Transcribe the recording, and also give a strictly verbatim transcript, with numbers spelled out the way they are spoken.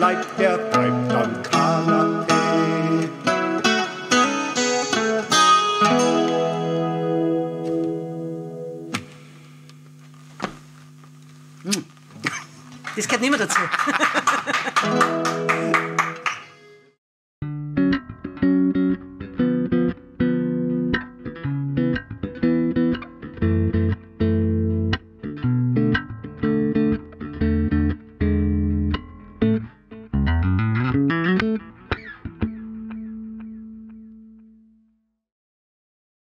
Like their piped on canopy. Mm. Das gehört nicht mehr dazu. Thank you.